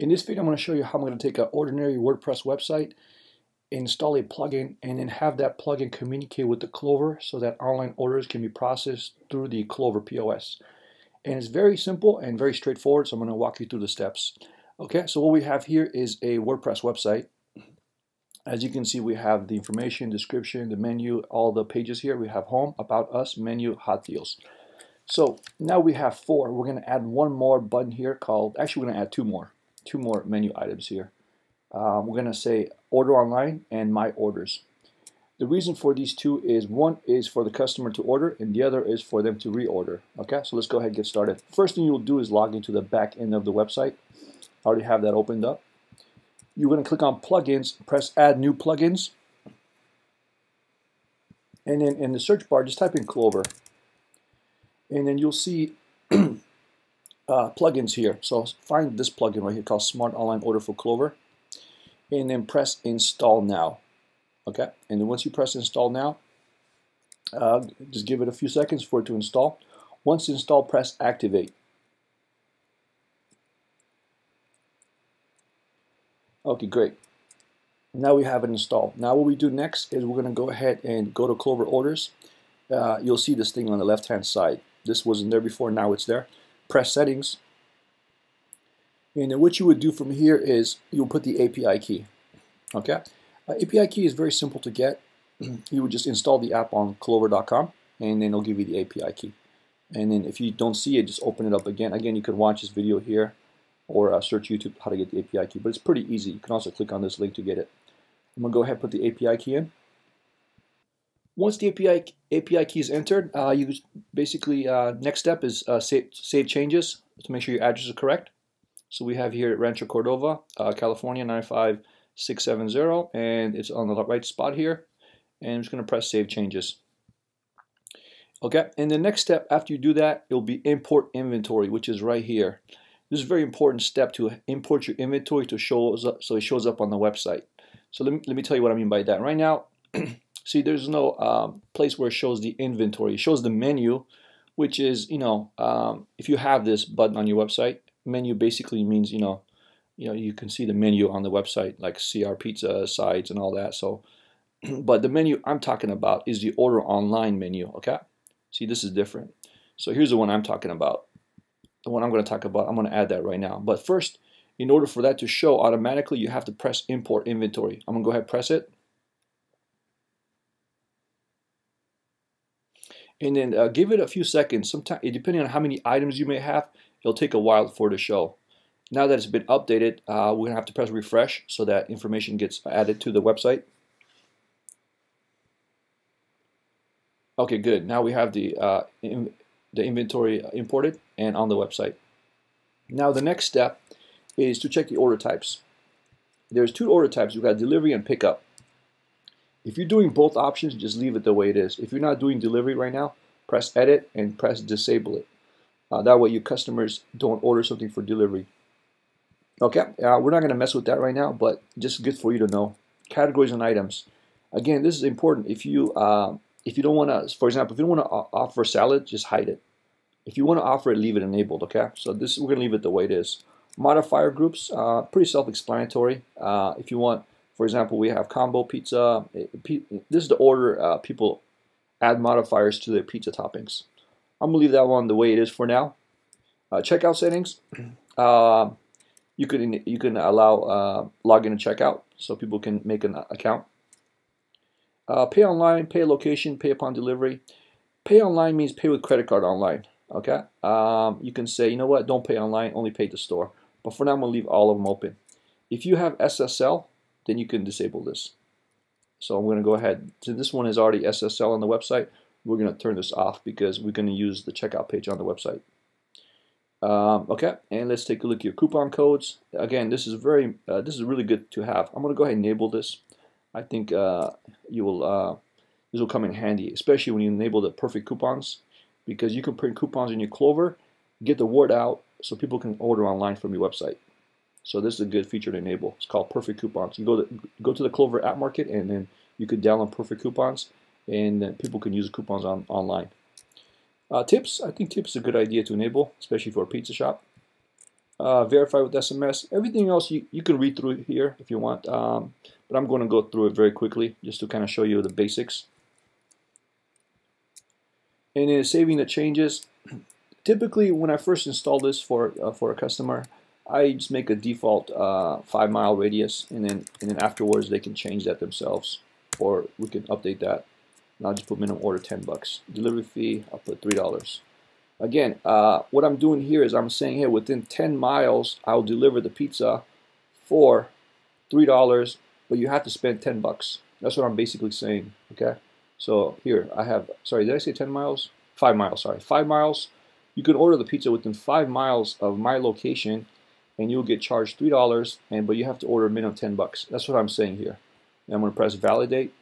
In this video, I'm going to show you how I'm going to take an ordinary WordPress website, install a plugin, and then have that plugin communicate with the Clover so that online orders can be processed through the Clover POS. And it's very simple and very straightforward, so I'm going to walk you through the steps. Okay, so what we have here is a WordPress website. As you can see, we have the information, description, the menu, all the pages here. We have home, about us, menu, hot deals. So now we have four. We're going to add one more button here called, actually we're going to add two more menu items here. We're going to say order online and my orders. The reason for these two is one is for the customer to order and the other is for them to reorder. Okay, so let's go ahead and get started. First thing you'll do is log into the back end of the website. I already have that opened up. You're going to click on plugins, press add new plugins, and then in the search bar just type in Clover, and then you'll see plugins here. So find this plugin right here called Smart Online Order for Clover, and then press install now. Okay, and then once you press install now, just give it a few seconds for it to install. Once installed, press activate. Okay, great. Now we have it installed. Now what we do next is we're going to go ahead and go to Clover Orders. You'll see this thing on the left hand side. This wasn't there before, now it's there. Press settings, and then what you would do from here is you'll put the API key. Okay, API key is very simple to get. You would just install the app on Clover.com, and then it'll give you the API key. And then if you don't see it, just open it up again. Again, you could watch this video here or search YouTube how to get the API key, but it's pretty easy. You can also click on this link to get it. I'm gonna go ahead and put the API key in. Once the API key is entered, you basically next step is save changes to make sure your address is correct. So we have here at Rancho Cordova, California 95670, and it's on the right spot here. And I'm just going to press save changes. Okay, and the next step after you do that, it'll be import inventory, which is right here. This is a very important step to import your inventory to show up on the website. So let me tell you what I mean by that. Right now. See, there's no place where it shows the inventory. It shows the menu, which is, you know, if you have this button on your website, menu basically means, you know, you can see the menu on the website, like CR pizza, sides, and all that. So, but the menu I'm talking about is the order online menu, okay? See, this is different. So here's the one I'm talking about. The one I'm going to talk about, I'm going to add that right now. But first, in order for that to show automatically, you have to press import inventory. I'm going to go ahead and press it. And then give it a few seconds. Sometimes, depending on how many items you may have, it'll take a while for it to show. Now that it's been updated, we're gonna have to press refresh so that information gets added to the website. Okay, good. Now we have the inventory imported and on the website. Now the next step is to check the order types. There's two order types. We've got delivery and pickup. If you're doing both options, just leave it the way it is. If you're not doing delivery right now, press edit and press disable it. That way your customers don't order something for delivery. Okay, we're not going to mess with that right now, but just good for you to know. Categories and items. Again, this is important. If you don't want to, for example, if you don't want to offer salad, just hide it. If you want to offer it, leave it enabled, okay? So this, we're going to leave it the way it is. Modifier groups, pretty self-explanatory. If you want, for example, we have combo pizza. This is the order people add modifiers to their pizza toppings. I'm going to leave that one the way it is for now. Checkout settings. You can allow login and checkout so people can make an account. Pay online, pay location, pay upon delivery. Pay online means pay with credit card online. Okay. You can say, you know what, don't pay online, only pay at the store. But for now, I'm going to leave all of them open. If you have SSL, then you can disable this. So I'm going to go ahead. So this one is already SSL on the website. We're going to turn this off because we're going to use the checkout page on the website. Okay, and let's take a look at your coupon codes. Again, this is very this is really good to have. I'm going to go ahead and enable this. I think you will this will come in handy, especially when you enable the perfect coupons, because you can print coupons in your Clover, get the word out so people can order online from your website. So this is a good feature to enable. It's called Perfect Coupons. You go to the Clover app market, and then you can download Perfect Coupons, and then people can use coupons online. Tips. I think tips is a good idea to enable, especially for a pizza shop. verify with SMS. Everything else you can read through here if you want, but I'm going to go through it very quickly just to kind of show you the basics. And then saving the changes. Typically, when I first install this for a customer, I just make a default 5-mile radius, and then afterwards they can change that themselves, or we can update that. And I'll just put minimum order $10. Delivery fee, I'll put $3. Again, what I'm doing here is I'm saying, hey, within 10 miles, I'll deliver the pizza for $3, but you have to spend $10. That's what I'm basically saying, okay? So here, I have, sorry, did I say 10 miles? 5 miles, sorry, 5 miles. You can order the pizza within 5 miles of my location, and you'll get charged $3, but you have to order a minimum $10. That's what I'm saying here. And I'm gonna press validate.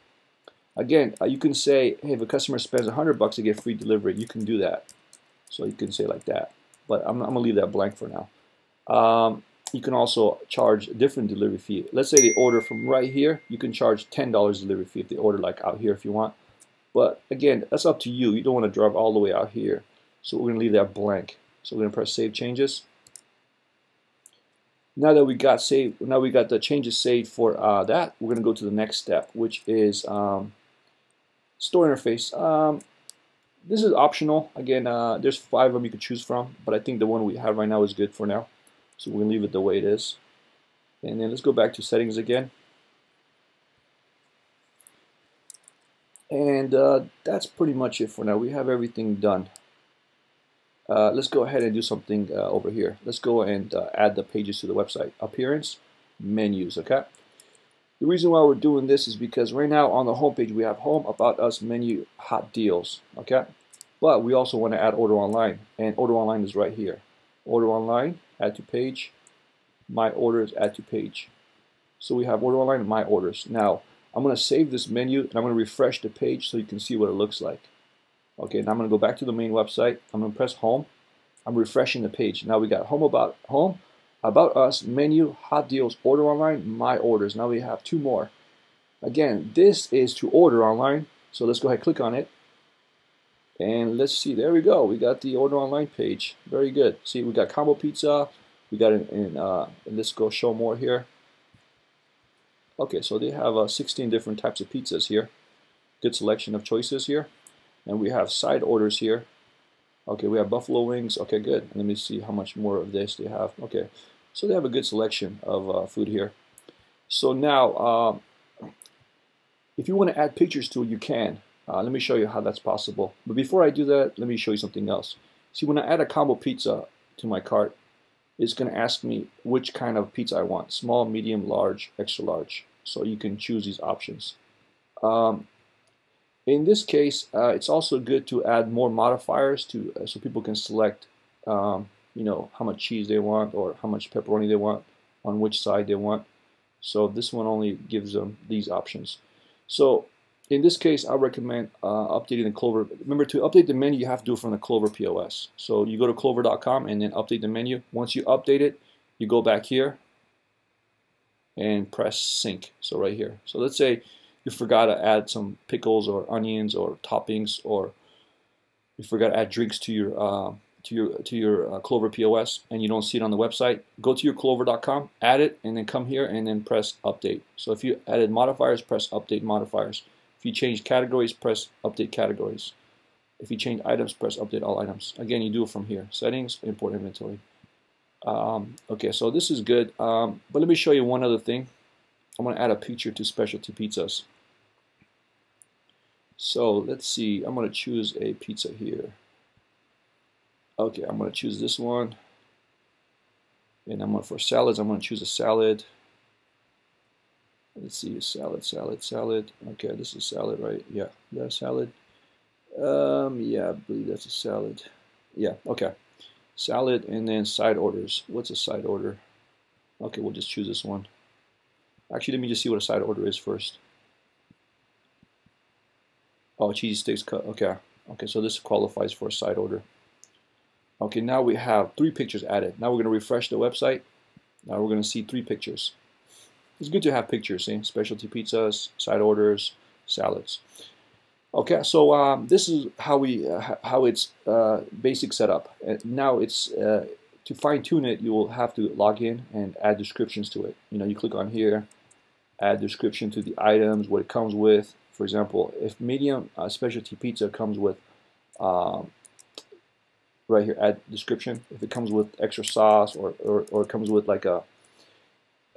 Again, you can say, hey, if a customer spends $100 to get free delivery, you can do that. So you can say like that, but I'm gonna leave that blank for now. You can also charge a different delivery fee. Let's say they order from right here, you can charge $10 delivery fee if they order like out here if you want. But again, that's up to you. You don't wanna drive all the way out here. So we're gonna leave that blank. So we're gonna press save changes. Now that we got saved, now we got the changes saved for that, we're gonna go to the next step, which is store interface. This is optional. Again, there's 5 of them you can choose from, but I think the one we have right now is good for now. So we'll leave it the way it is. And then let's go back to settings again. And that's pretty much it for now. We have everything done. Let's go ahead and do something over here. Let's go and add the pages to the website. Appearance, menus, okay? The reason why we're doing this is because right now on the homepage we have home, about us, menu, hot deals, okay? But we also want to add order online, and order online is right here. Order online, add to page, my orders, add to page. So we have order online and my orders. Now, I'm going to save this menu and I'm going to refresh the page so you can see what it looks like. Okay, now I'm going to go back to the main website. I'm going to press home. I'm refreshing the page. Now we got home, about us, menu, hot deals, order online, my orders. Now we have 2 more. Again, this is to order online. So let's go ahead and click on it. And let's see, there we go. We got the order online page. Very good. See, we got combo pizza. We got and let's go show more here. Okay, so they have 16 different types of pizzas here. Good selection of choices here. And we have side orders here. Okay, we have buffalo wings. Okay, good. Let me see how much more of this they have. Okay, so they have a good selection of food here. So now, if you want to add pictures to it, you can. Let me show you how that's possible. But before I do that, let me show you something else. See, when I add a combo pizza to my cart, it's going to ask me which kind of pizza I want. Small, medium, large, extra large. So you can choose these options. In this case, it's also good to add more modifiers to so people can select, you know, how much cheese they want or how much pepperoni they want, on which side they want. So this one only gives them these options. So in this case, I recommend updating the Clover. Remember, to update the menu, you have to do it from the Clover POS. So you go to Clover.com and then update the menu. Once you update it, you go back here and press sync. So right here. So let's say you forgot to add some pickles or onions or toppings, or you forgot to add drinks to your Clover POS, and you don't see it on the website. Go to your Clover.com, add it, and then come here and then press update. So if you added modifiers, press update modifiers. If you change categories, press update categories. If you change items, press update all items. Again, you do it from here. Settings, import inventory. Okay, so this is good. But let me show you one other thing. I'm going to add a picture to specialty pizzas. So let's see. I'm going to choose a pizza here. Okay, I'm going to choose this one. And I'm going for salads. I'm going to choose a salad. Let's see, salad. Okay, this is salad, right? Yeah, that's salad. Yeah, I believe that's a salad. Yeah, okay. Salad and then side orders. What's a side order? Okay, we'll just choose this one. Actually, let me just see what a side order is first. Oh, cheese sticks cut. Okay, okay. So this qualifies for a side order. Okay, now we have 3 pictures added. Now we're going to refresh the website. Now we're going to see 3 pictures. It's good to have pictures, see? Specialty pizzas, side orders, salads. Okay, so this is how it's basic setup. Now it's To fine tune it, you will have to log in and add descriptions to it. You know, you click on here, add description to the items, what it comes with. For example, if medium specialty pizza comes with, right here, add description. If it comes with extra sauce or it comes with like a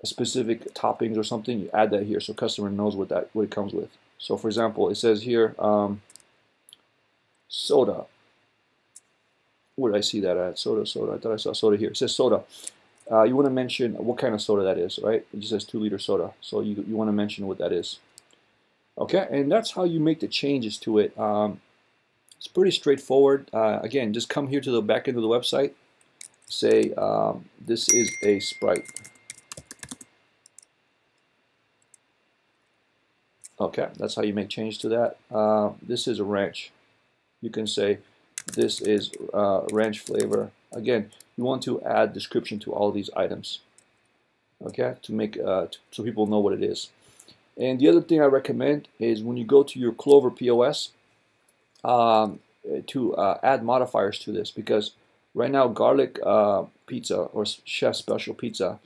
specific toppings or something, you add that here so customer knows what it comes with. So for example, it says here, soda. Where did I see that at? Soda. I thought I saw soda here. It says soda. You want to mention what kind of soda that is, right? It just says 2-liter soda. So you want to mention what that is. Okay, and that's how you make the changes to it. It's pretty straightforward. Again, just come here to the back end of the website. Say, this is a Sprite. Okay, that's how you make change to that. This is a ranch. You can say, this is ranch flavor. Again, you want to add description to all these items, okay, to make so people know what it is. And the other thing I recommend is when you go to your Clover POS to add modifiers to this, because right now garlic pizza or chef special pizza,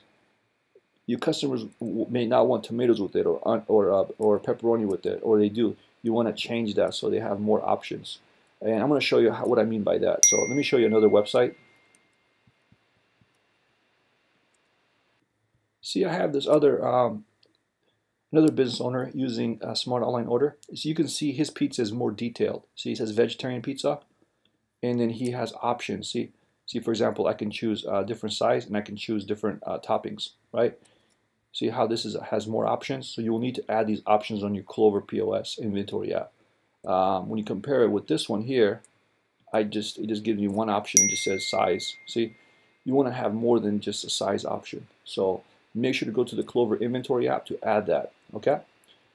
your customers may not want tomatoes with it or pepperoni with it, or they do. You want to change that so they have more options. And I'm going to show you what I mean by that. So let me show you another website. See, I have this other another business owner using a Smart Online Order. So you can see his pizza is more detailed. See, he says vegetarian pizza, and then he has options. See, for example, I can choose a different size, and I can choose different toppings, right? See how this is has more options. So you will need to add these options on your Clover POS inventory app. When you compare it with this one here, it just gives you one option and just says size. See, you want to have more than just a size option. So make sure to go to the Clover Inventory app to add that. Okay,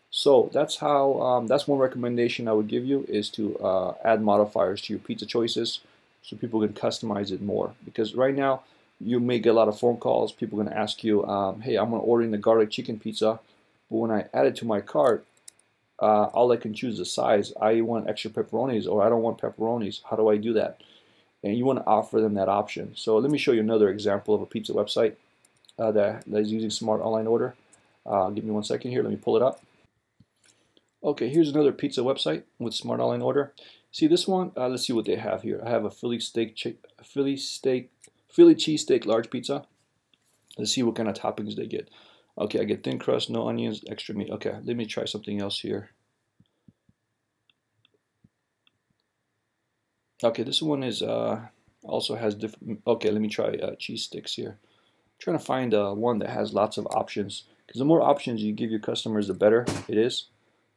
so that's how. That's one recommendation I would give you, is to add modifiers to your pizza choices so people can customize it more. Because right now you may get a lot of phone calls. People are going to ask you, "Hey, I'm going to order in the garlic chicken pizza," but when I add it to my cart, all I can choose is size. I want extra pepperonis, or I don't want pepperonis. How do I do that? And you want to offer them that option. So let me show you another example of a pizza website that is using Smart Online Order. Give me 1 second here. Let me pull it up. Okay, here's another pizza website with Smart Online Order. See this one? Let's see what they have here. I have a Philly cheesesteak large pizza. Let's see what kind of toppings they get. Okay, I get thin crust, no onions, extra meat. Okay, let me try something else here. Okay, this one is also has different. Okay, let me try cheese sticks here. I'm trying to find one that has lots of options, because the more options you give your customers, the better it is.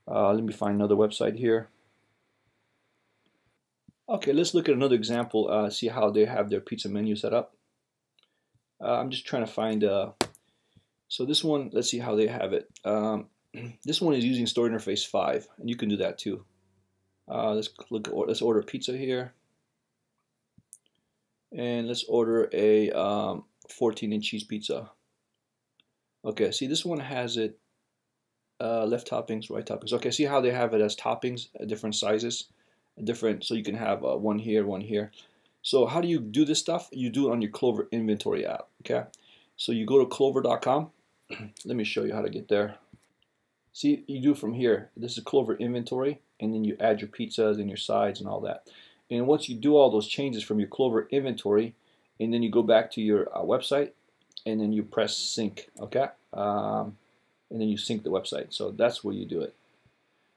Let me find another website here. Okay, let's look at another example. See how they have their pizza menu set up. I'm just trying to find. So this one, let's see how they have it. This one is using Store Interface 5, and you can do that too. Let's order pizza here, and let's order a 14-inch cheese pizza. Okay, see this one has it left toppings, right toppings. Okay, see how they have it as toppings, different sizes, different. So you can have one here, one here. So how do you do this stuff? You do it on your Clover Inventory app. Okay. So you go to Clover.com. Let me show you how to get there. See, you do from here. This is Clover Inventory, and then you add your pizzas and your sides and all that. And once you do all those changes from your Clover Inventory, and then you go back to your website, and then you press sync, okay? And then you sync the website. So that's where you do it.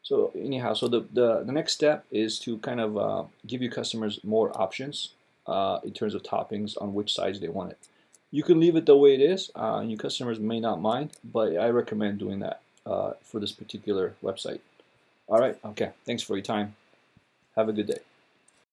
So anyhow, so the next step is to kind of give your customers more options in terms of toppings on which sides they want it. You can leave it the way it is, and your customers may not mind, but I recommend doing that for this particular website. All right, okay, thanks for your time. Have a good day.